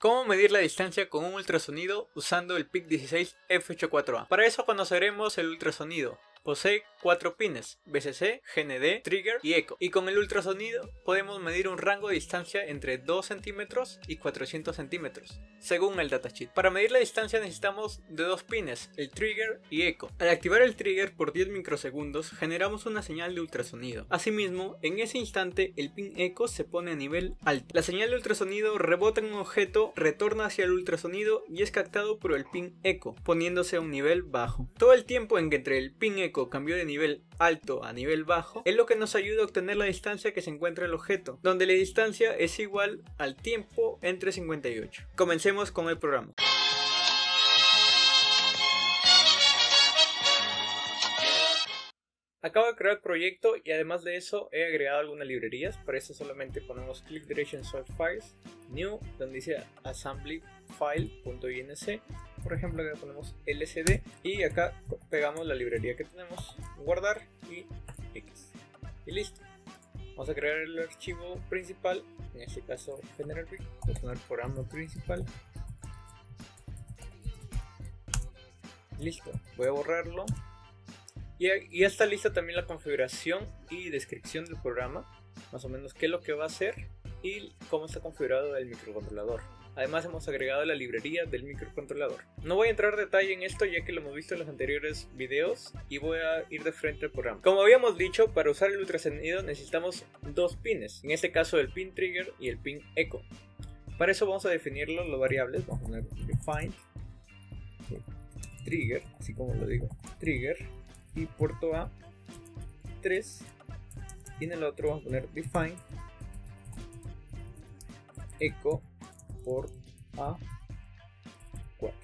¿Cómo medir la distancia con un ultrasonido usando el PIC16F84A? Para eso conoceremos el ultrasonido. Posee 4 pines, VCC, GND, Trigger y Echo. Y con el ultrasonido podemos medir un rango de distancia entre 2 cm y 400 cm, según el datasheet. Para medir la distancia necesitamos de 2 pines, el Trigger y Echo. Al activar el Trigger por 10 microsegundos generamos una señal de ultrasonido. Asimismo, en ese instante el pin Echo se pone a nivel alto. La señal de ultrasonido rebota en un objeto, retorna hacia el ultrasonido y es captado por el pin Echo, poniéndose a un nivel bajo. Todo el tiempo en que entre el pin Echo cambió de nivel alto a nivel bajo es lo que nos ayuda a obtener la distancia que se encuentra el objeto, donde la distancia es igual al tiempo entre 58. Comencemos con el programa. Acabo de crear el proyecto y además de eso he agregado algunas librerías. Para eso solamente ponemos click direction source files, new, donde dice assembly file.inc. Por ejemplo, acá ponemos LCD y acá pegamos la librería que tenemos, guardar y X. Y listo. Vamos a crear el archivo principal, en este caso generalpic, voy a poner programa principal. Listo, voy a borrarlo. Y ya está lista también la configuración y descripción del programa, más o menos qué es lo que va a hacer y cómo está configurado el microcontrolador. Además hemos agregado la librería del microcontrolador. No voy a entrar en detalle en esto ya que lo hemos visto en los anteriores videos y voy a ir de frente al programa. Como habíamos dicho, para usar el ultrasonido necesitamos 2 pines, en este caso el pin Trigger y el pin Echo. Para eso vamos a definirlo, las variables, vamos a poner define Trigger, así como lo digo, Trigger. Y puerto A 3 y en el otro vamos a poner define Echo por A 4.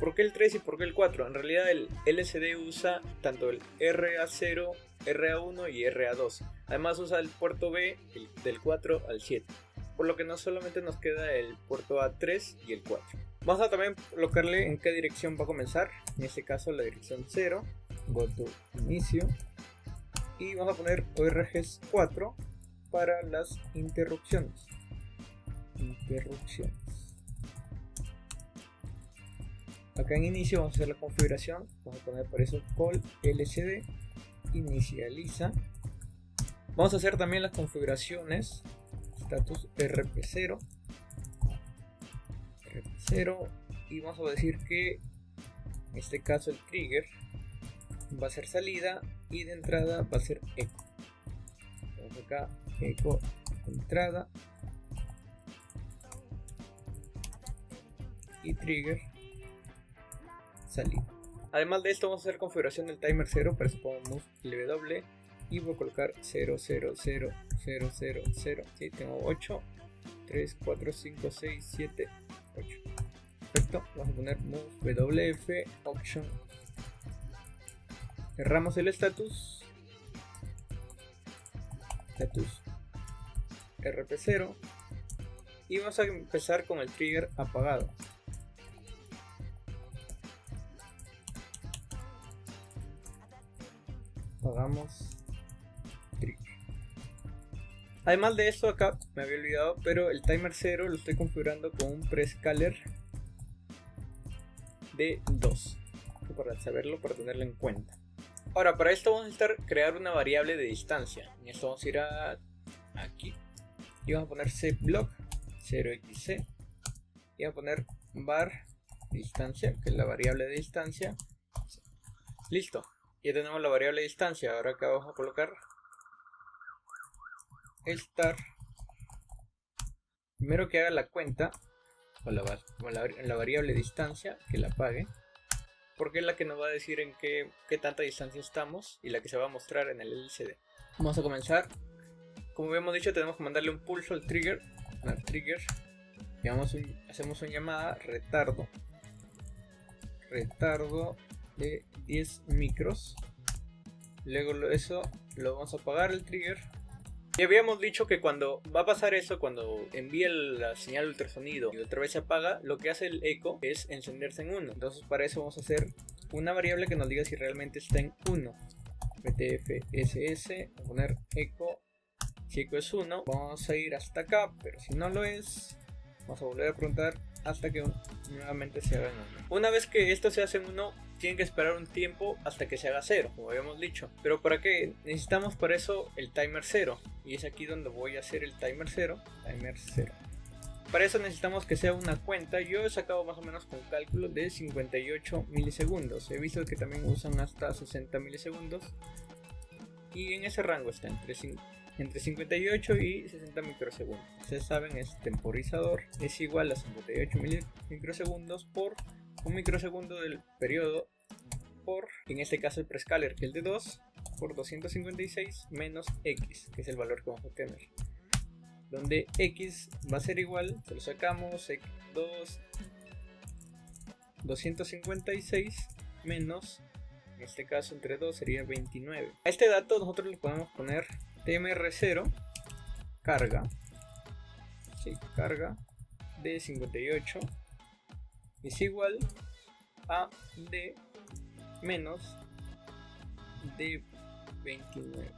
¿Por qué el 3 y por qué el 4? En realidad el LCD usa tanto el RA0, RA1 y RA2. Además usa el puerto B del 4 al 7. Por lo que no solamente nos queda el puerto A3 y el 4. Vamos a también colocarle en qué dirección va a comenzar. En este caso la dirección 0. Go to inicio y vamos a poner ORGs 4 para las interrupciones. Acá en inicio vamos a hacer la configuración, vamos a poner para eso call LCD, inicializa. Vamos a hacer también las configuraciones, status RP0 y vamos a decir que en este caso el trigger va a ser salida y de entrada va a ser eco. Vamos acá, eco, entrada y trigger, salida. Además de esto vamos a hacer configuración del timer 0, para eso ponemos LW y voy a colocar 0, 0, 0, 0, 0, 0. Sí, tengo 8, 3, 4, 5, 6, 7, 8. Perfecto, vamos a poner move WF, option. Cerramos el status RP0 y vamos a empezar con el trigger apagado. Apagamos trigger. Además de esto, acá me había olvidado, pero el timer 0 lo estoy configurando con un prescaler de 2 para saberlo, para tenerlo en cuenta. Ahora para esto vamos a crear una variable de distancia. En esto vamos a ir aquí y vamos a poner cblock 0xc y vamos a poner var distancia, que es la variable de distancia. Listo, ya tenemos la variable de distancia. Ahora acá vamos a colocar el star, primero que haga la cuenta o la variable de distancia, que la apague, porque es la que nos va a decir en qué tanta distancia estamos y la que se va a mostrar en el LCD. Vamos a comenzar. Como habíamos dicho, tenemos que mandarle un pulso al trigger. Hacemos una llamada retardo. Retardo de 10 micros. Luego eso lo vamos a apagar el trigger. Y habíamos dicho que cuando va a pasar eso, cuando envía la señal ultrasonido y otra vez se apaga, lo que hace el eco es encenderse en 1. Entonces para eso vamos a hacer una variable que nos diga si realmente está en 1. BTFSS, vamos a poner eco, si eco es 1, vamos a ir hasta acá, pero si no lo es, vamos a volver a preguntar hasta que nuevamente se haga en 1. Una vez que esto se hace en 1, tienen que esperar un tiempo hasta que se haga 0, como habíamos dicho. Pero ¿para qué? Necesitamos para eso el timer 0. Y es aquí donde voy a hacer el timer 0. Timer 0. Para eso necesitamos que sea una cuenta. Yo he sacado más o menos con cálculo de 58 milisegundos. He visto que también usan hasta 60 milisegundos. Y en ese rango está entre 58 y 60 microsegundos. Ustedes saben, es temporizador. Es igual a 58 microsegundos por un microsegundo del periodo por, en este caso, el prescaler, que es de 2, por 256 menos x, que es el valor que vamos a obtener. Donde x va a ser igual, se lo sacamos, x2, 256 menos, en este caso, entre 2 sería 29. A este dato nosotros le podemos poner TMR0 carga, sí, carga de 58. Es igual a de menos de 29.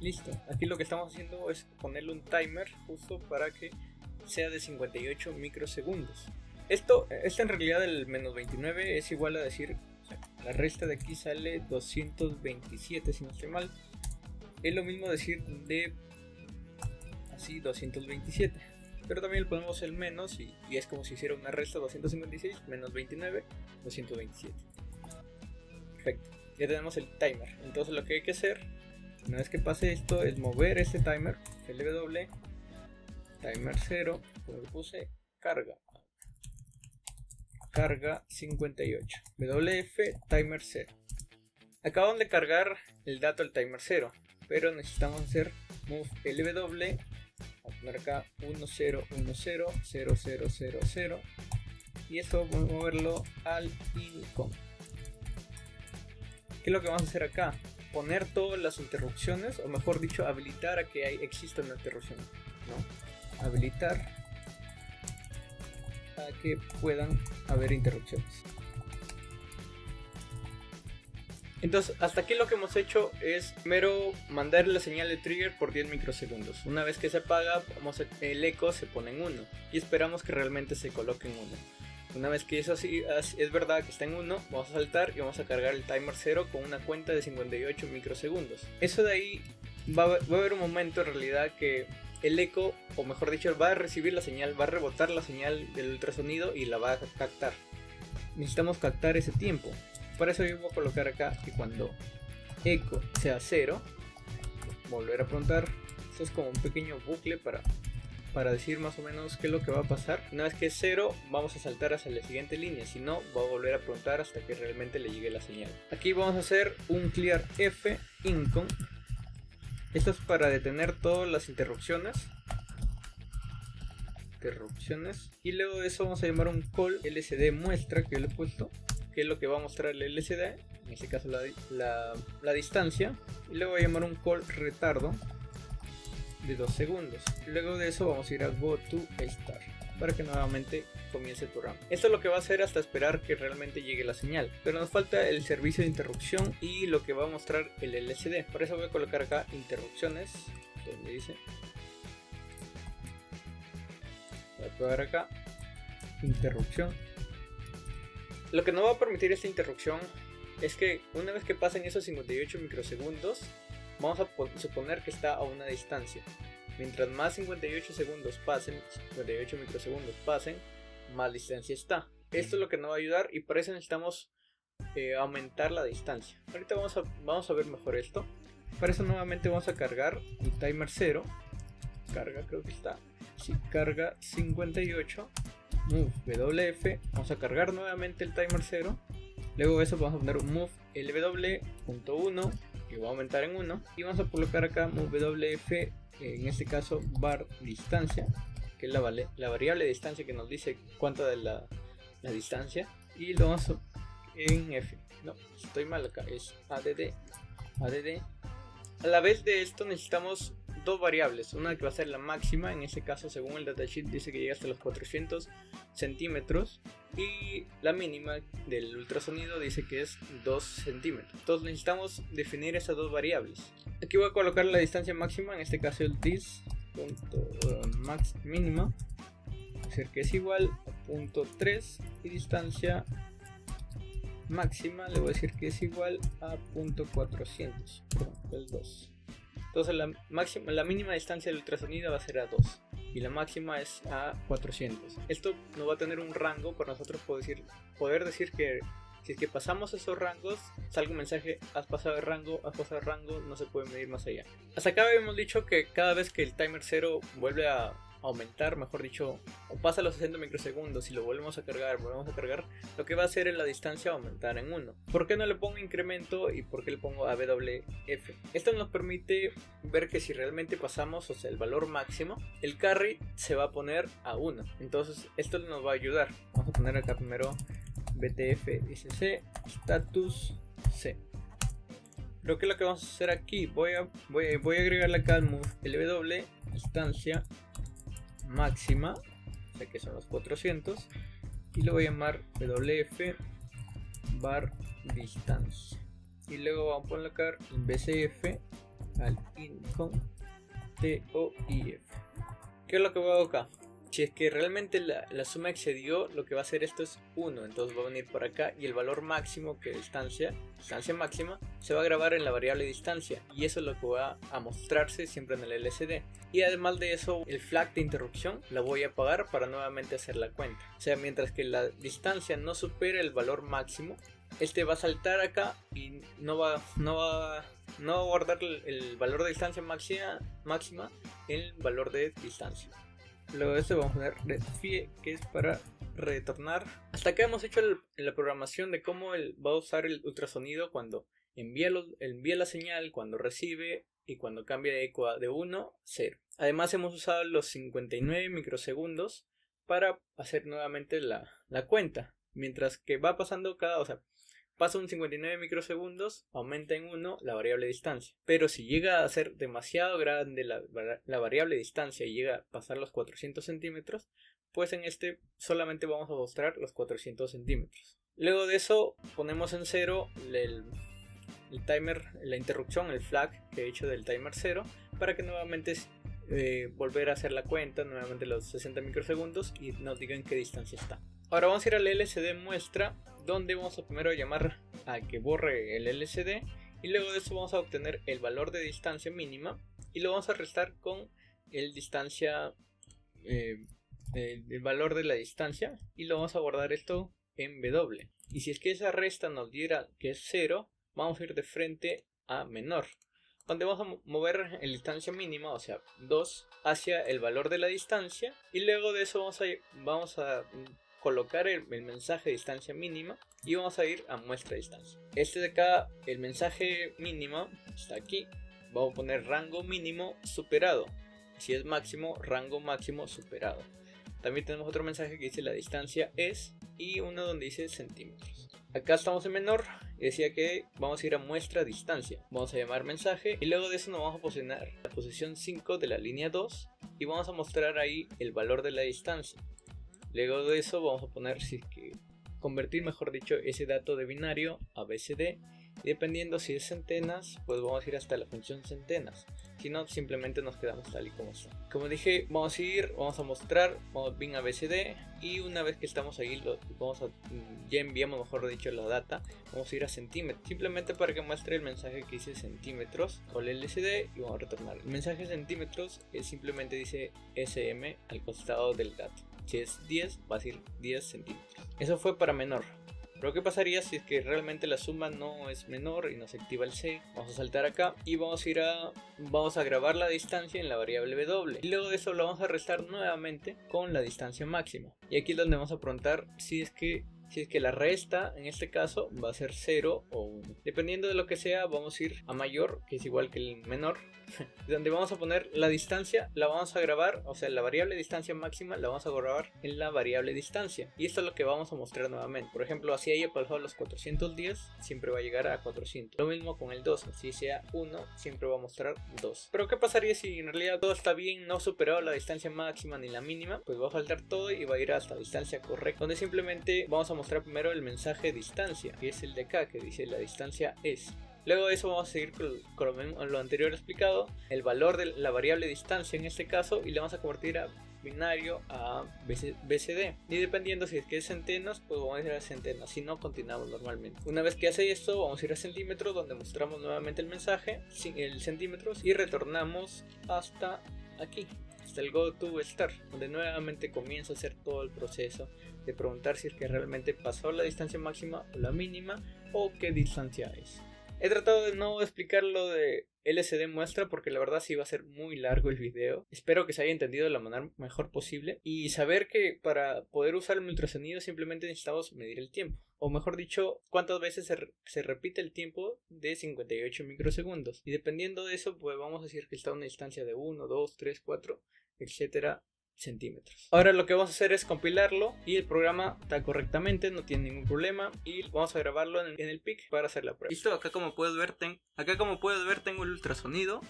Listo, aquí lo que estamos haciendo es ponerle un timer justo para que sea de 58 microsegundos. Esto en realidad el menos 29 es igual a decir, o sea, la resta de aquí sale 227 si no estoy mal. Es lo mismo decir de así 227. Pero también le ponemos el menos y es como si hiciera una resta: 256 menos 29, 227. Perfecto, ya tenemos el timer. Entonces lo que hay que hacer, una vez que pase esto, es mover este timer, LW, timer 0, lo que puse, carga. Carga 58, WF, timer 0. Acaban de cargar el dato al timer 0, pero necesitamos hacer move LW. Vamos a poner acá 10100000 y esto vamos a moverlo al INCOM. ¿Qué es lo que vamos a hacer acá? Poner todas las interrupciones, o mejor dicho, habilitar a que exista una interrupción, ¿no? Habilitar a que puedan haber interrupciones. Entonces, hasta aquí lo que hemos hecho es primero mandar la señal de trigger por 10 microsegundos. Una vez que se apaga, el eco se pone en 1 y esperamos que realmente se coloque en 1. Una vez que eso sí es verdad que está en 1, vamos a saltar y vamos a cargar el timer 0 con una cuenta de 58 microsegundos. Eso de ahí va a haber un momento en realidad que el eco, o mejor dicho, va a recibir la señal, va a rebotar la señal del ultrasonido y la va a captar. Necesitamos captar ese tiempo. Para eso yo voy a colocar acá que cuando eco sea 0, volver a preguntar. Esto es como un pequeño bucle para decir más o menos qué es lo que va a pasar. Una vez que es 0, vamos a saltar hacia la siguiente línea, si no, voy a volver a preguntar hasta que realmente le llegue la señal. Aquí vamos a hacer un clear F INCOM. Esto es para detener todas las interrupciones, y luego de eso vamos a llamar un call LCD muestra, que yo le he puesto, que es lo que va a mostrar el LCD, en este caso la distancia, y luego voy a llamar un call retardo de 2 segundos. Luego de eso vamos a ir a go to start para que nuevamente comience el programa. Esto es lo que va a hacer hasta esperar que realmente llegue la señal, pero nos falta el servicio de interrupción y lo que va a mostrar el LCD. Por eso voy a colocar acá interrupciones, donde dice, voy a pegar acá interrupción. Lo que no va a permitir esta interrupción es que una vez que pasen esos 58 microsegundos, vamos a suponer que está a una distancia. Mientras más 58 microsegundos pasen, más distancia está. Esto es lo que nos va a ayudar y para eso necesitamos aumentar la distancia. Ahorita vamos a ver mejor esto. Para eso nuevamente vamos a cargar el timer 0. Carga, creo que está. Sí, carga 58. Move WF, vamos a cargar nuevamente el timer 0. Luego de eso vamos a poner un move LW.1 que va a aumentar en 1. Y vamos a colocar acá move WF, en este caso bar distancia, que es la variable distancia que nos dice cuánta de la distancia. Y lo vamos a en F. No, estoy mal acá, es ADD. A la vez de esto necesitamos dos variables, una que va a ser la máxima, en este caso según el datasheet dice que llega hasta los 400 centímetros, y la mínima del ultrasonido dice que es 2 centímetros. Entonces necesitamos definir esas dos variables. Aquí voy a colocar la distancia máxima, en este caso el dis punto max mínima, es decir que es igual a punto 3, y distancia máxima le voy a decir que es igual a punto 400, el 2. Entonces la mínima distancia del ultrasonido va a ser a 2 y la máxima es a 400. Esto no va a tener un rango para nosotros poder decir que si es que pasamos esos rangos, salga un mensaje, has pasado el rango, no se puede medir más allá. Hasta acá habíamos dicho que cada vez que el timer 0 vuelve a aumentar, mejor dicho, o pasa los 60 microsegundos y lo volvemos a cargar, lo que va a hacer es la distancia aumentar en 1. ¿Por qué no le pongo incremento y por qué le pongo AWF? Esto nos permite ver que si realmente pasamos, o sea, el valor máximo, el carry se va a poner a 1. Entonces esto nos va a ayudar. Vamos a poner acá primero BTFSC status C. Creo que lo que vamos a hacer aquí, voy a agregarle acá al move LW distancia máxima, o sea que son los 400, y lo voy a llamar WF bar distancia, y luego vamos a colocar el BCF al INCOM TOIF. ¿Qué es lo que voy a hacer acá? Si es que realmente la suma excedió, lo que va a hacer esto es 1, entonces va a venir por acá y el valor máximo, que es distancia máxima, se va a grabar en la variable distancia, y eso es lo que va a mostrarse siempre en el LCD. Y además de eso, el flag de interrupción la voy a apagar para nuevamente hacer la cuenta. O sea, mientras que la distancia no supere el valor máximo, este va a saltar acá y no va a guardar el valor de distancia máxima en el valor de distancia. Luego de esto vamos a poner retfie, que es para retornar. Hasta acá hemos hecho la programación de cómo va a usar el ultrasonido cuando envía la señal, cuando recibe y cuando cambia de eco de 1 a 0. Además hemos usado los 59 microsegundos para hacer nuevamente la cuenta. Mientras que va pasando pasa un 59 microsegundos, aumenta en 1 la variable distancia. Pero si llega a ser demasiado grande la variable distancia y llega a pasar los 400 centímetros, pues en este solamente vamos a mostrar los 400 centímetros. Luego de eso ponemos en 0 el timer, la interrupción, el flag que he hecho del timer 0, para que nuevamente volver a hacer la cuenta, nuevamente los 60 microsegundos, y nos digan qué distancia está. Ahora vamos a ir al LCD muestra, donde vamos a primero llamar a que borre el LCD, y luego de eso vamos a obtener el valor de distancia mínima y lo vamos a restar con el valor de la distancia, y lo vamos a guardar esto en W. Y si es que esa resta nos diera que es 0, vamos a ir de frente a menor, donde vamos a mover la distancia mínima, o sea 2, hacia el valor de la distancia, y luego de eso vamos a colocar el mensaje distancia mínima y vamos a ir a muestra distancia. Este de acá, el mensaje mínima está aquí, vamos a poner rango mínimo superado, si es máximo, rango máximo superado. También tenemos otro mensaje que dice la distancia es, y uno donde dice centímetros. Acá estamos en menor y decía que vamos a ir a muestra distancia, vamos a llamar mensaje, y luego de eso nos vamos a posicionar la posición 5 de la línea 2 y vamos a mostrar ahí el valor de la distancia. Luego de eso vamos a poner, si es que convertir mejor dicho ese dato de binario a BCD, y dependiendo si es centenas, pues vamos a ir hasta la función centenas, si no simplemente nos quedamos tal y como está. Como dije, vamos a mostrar bin a BCD, y una vez que estamos ahí, ya enviamos mejor dicho la data, vamos a ir a centímetros, simplemente para que muestre el mensaje que dice centímetros con el LCD, y vamos a retornar. El mensaje centímetros simplemente dice SM al costado del dato. Si es 10, va a ser 10 centímetros. Eso fue para menor. Pero ¿qué pasaría si es que realmente la suma no es menor y nos activa el C? Vamos a saltar acá y vamos a grabar la distancia en la variable W. Y luego de eso lo vamos a restar nuevamente con la distancia máxima. Y aquí es donde vamos a preguntar si es que la resta, en este caso, va a ser 0 o 1. Dependiendo de lo que sea, vamos a ir a mayor, que es igual que el menor, donde vamos a poner la distancia, la vamos a grabar, o sea, la variable distancia máxima la vamos a grabar en la variable distancia. Y esto es lo que vamos a mostrar nuevamente. Por ejemplo, así haya pasado los 410, siempre va a llegar a 400. Lo mismo con el 2, si sea 1, siempre va a mostrar 2. Pero ¿qué pasaría si en realidad todo está bien, no ha superado la distancia máxima ni la mínima? Pues va a faltar todo y va a ir hasta la distancia correcta, donde simplemente vamos a mostrar primero el mensaje distancia, que es el de acá, que dice la distancia es. Luego de eso vamos a seguir con lo anterior explicado, el valor de la variable distancia en este caso, y la vamos a convertir a binario a BCD, y dependiendo si es que es centenas, pues vamos a ir a centenas, si no continuamos normalmente. Una vez que hace esto, vamos a ir a centímetros, donde mostramos nuevamente el mensaje, el centímetros, y retornamos hasta aquí, hasta el go to start, donde nuevamente comienza a hacer todo el proceso de preguntar si es que realmente pasó la distancia máxima o la mínima, o qué distancia es. He tratado de no explicar lo de LCD muestra porque la verdad sí va a ser muy largo el video. Espero que se haya entendido de la manera mejor posible, y saber que para poder usar el ultrasonido simplemente necesitamos medir el tiempo, o mejor dicho, cuántas veces se repite el tiempo de 58 microsegundos, y dependiendo de eso pues vamos a decir que está a una distancia de 1, 2, 3, 4, etcétera, centímetros. Ahora lo que vamos a hacer es compilarlo, y el programa está correctamente, no tiene ningún problema, y vamos a grabarlo en el PIC para hacer la prueba. Listo, acá como puedes ver, tengo el ultrasonido,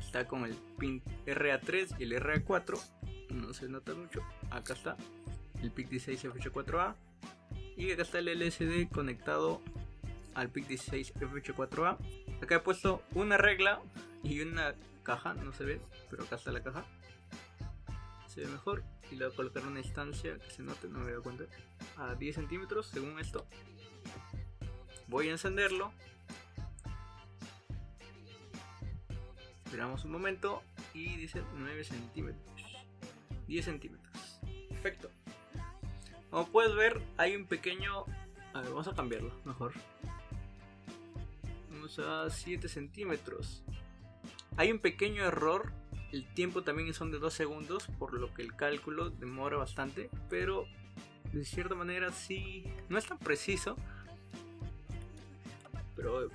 está con el pin RA3 y el RA4, no se nota mucho. Acá está el PIC16F84A, y acá está el LCD conectado al PIC16F84A. Acá he puesto una regla y una caja, no se ve, pero acá está la caja, se ve mejor, y le voy a colocar una distancia que se note, no me doy cuenta, a 10 centímetros según esto. Voy a encenderlo, esperamos un momento, y dice 9 centímetros, 10 centímetros, perfecto. Como puedes ver hay un pequeño, a ver, vamos a cambiarlo mejor, vamos a 7 centímetros, hay un pequeño error. El tiempo también son de 2 segundos, por lo que el cálculo demora bastante, pero de cierta manera sí, no es tan preciso. Pero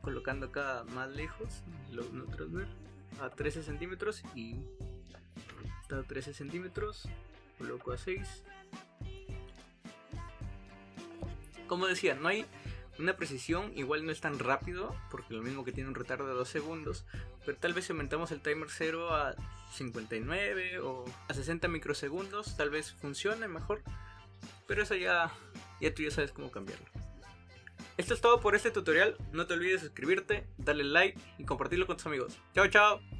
colocando acá más lejos, lo notas ver, a 13 centímetros, y está a 13 centímetros, coloco a 6. Como decía, no hay una precisión, igual no es tan rápido, porque lo mismo que tiene un retardo de 2 segundos, pero tal vez si aumentamos el timer 0 a 59 o a 60 microsegundos, tal vez funcione mejor, pero eso ya tú ya sabes cómo cambiarlo. Esto es todo por este tutorial, no te olvides de suscribirte, darle like y compartirlo con tus amigos. Chao, chao.